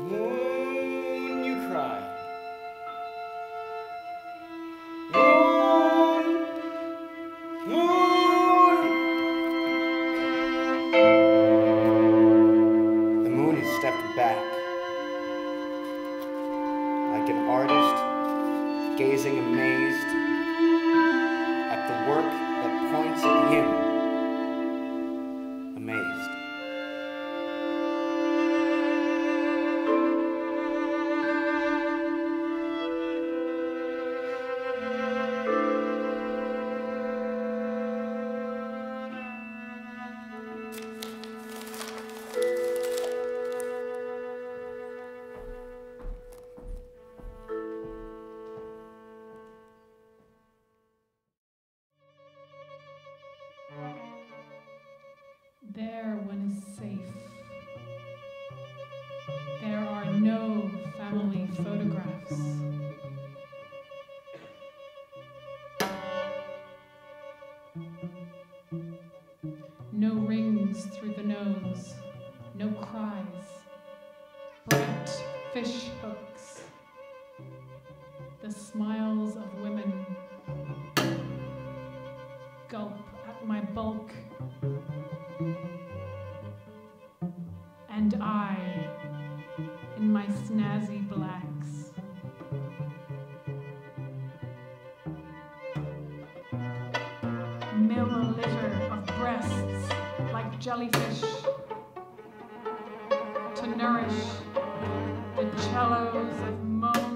Moon, you cry. Moon, moon. The moon has stepped back, like an artist gazing amazed at the work that points at him. There one is safe. There are no family photographs. No rings through the nose. No cries. Bright fish hooks. The smiles of women. Gulp at my bulk. And I, in my snazzy blacks. Mirror litter of breasts like jellyfish to nourish the cellos of moans.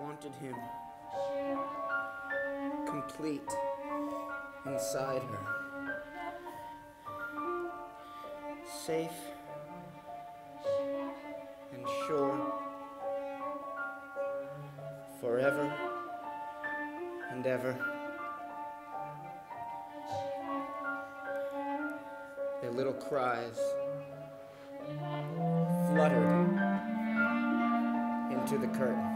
Wanted him complete inside her, safe and sure, forever and ever. Their little cries fluttered to the curtains.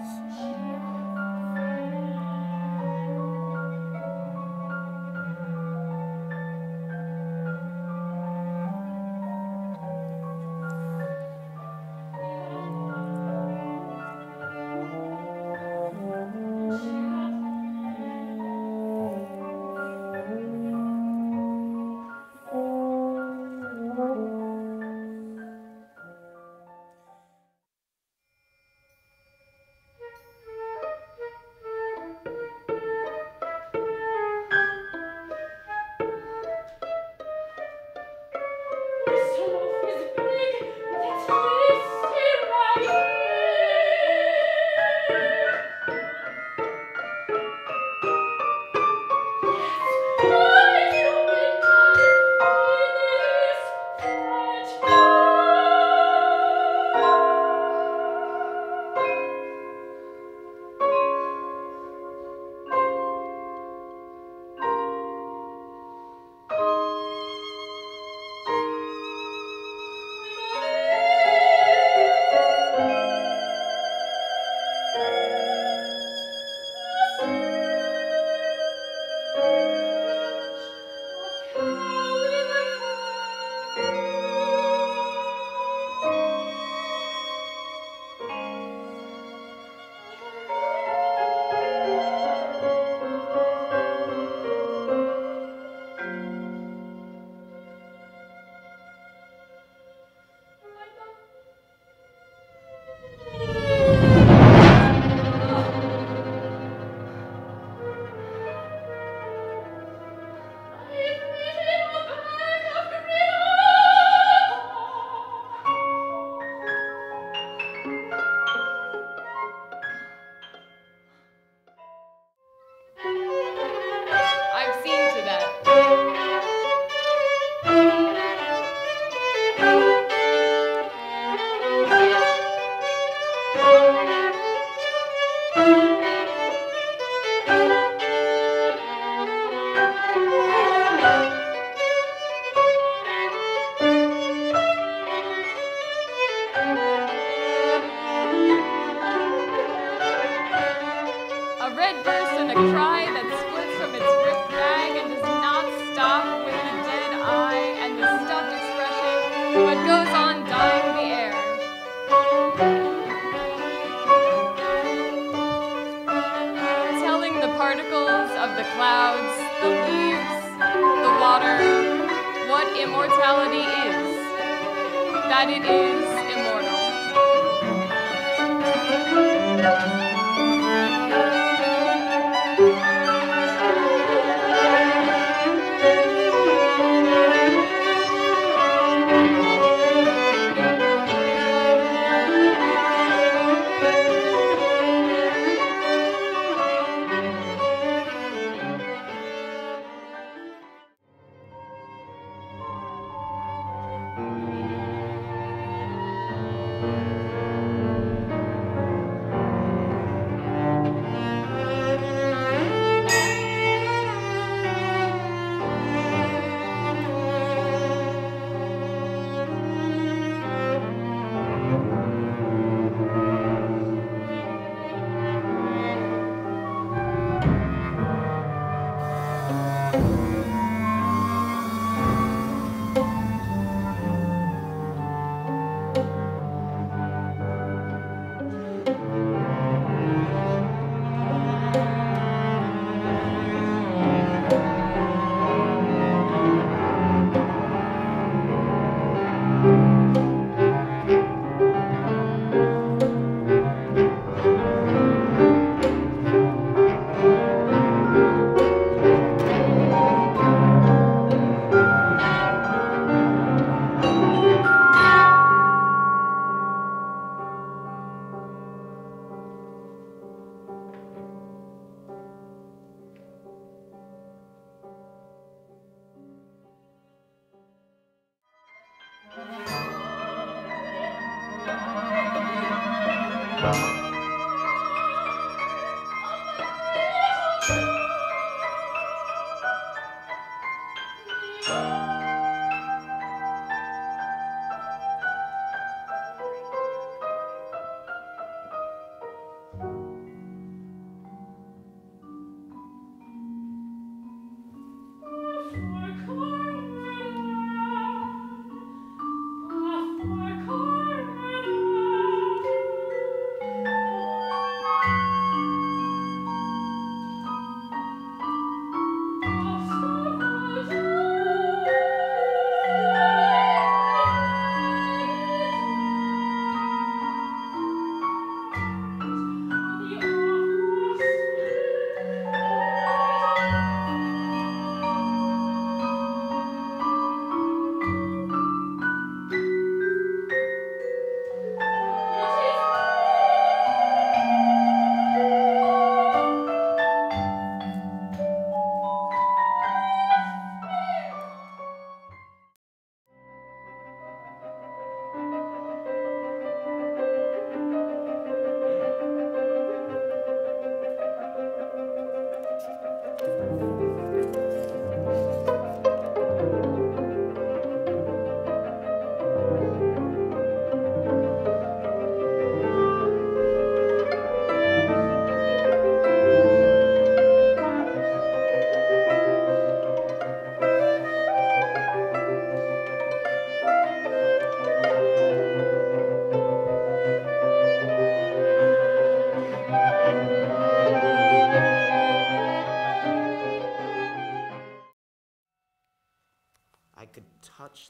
try that splits from its ripped bag and does not stop with the dead eye and the stuffed expression, but goes on dyeing the air. Telling the particles of the clouds, the leaves, the water, what immortality is, that it is immortal.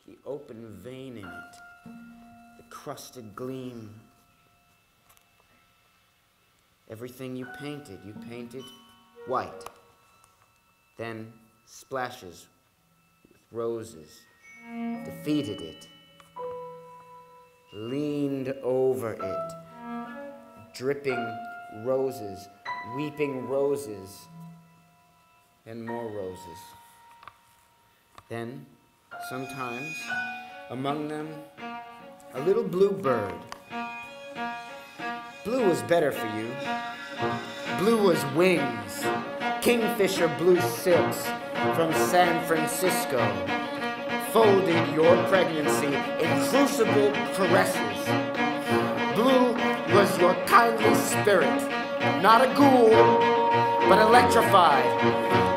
The open vein in it, the crusted gleam. Everything you painted white, then splashes with roses, defeated it, leaned over it, dripping roses, weeping roses, and more roses. Then, sometimes, among them, a little blue bird. Blue was better for you. Blue was wings, kingfisher blue silks from San Francisco, folded your pregnancy in crucible caresses. Blue was your kindly spirit, not a ghoul, but electrified,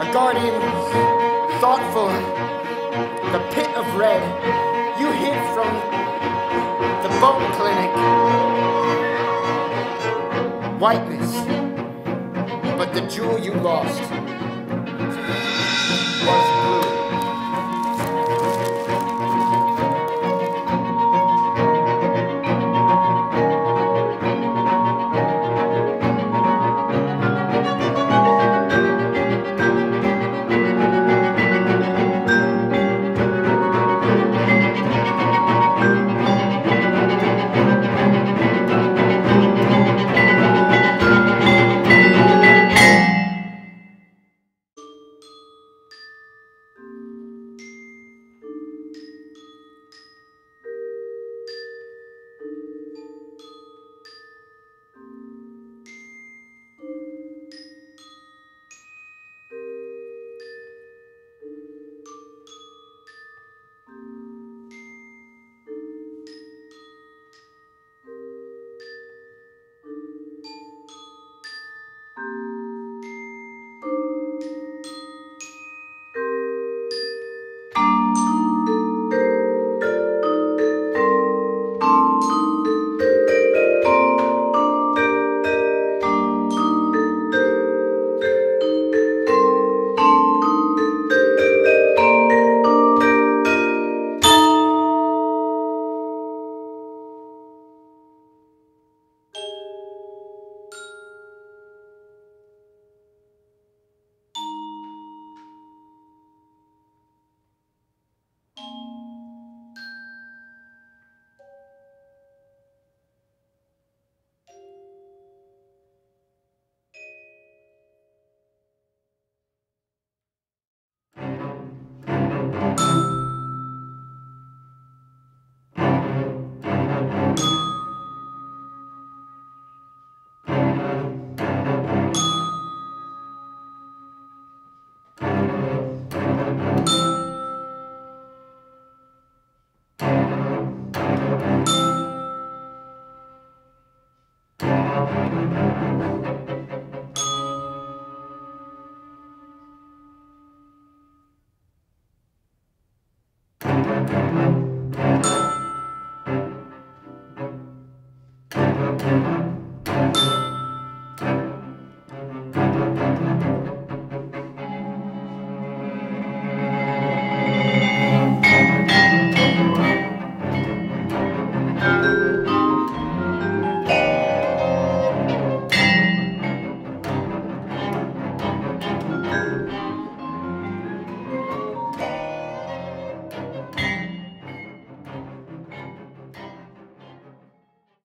a garden thoughtful, the pit of red. You hid from the boat clinic whiteness, but the jewel you lost was blue.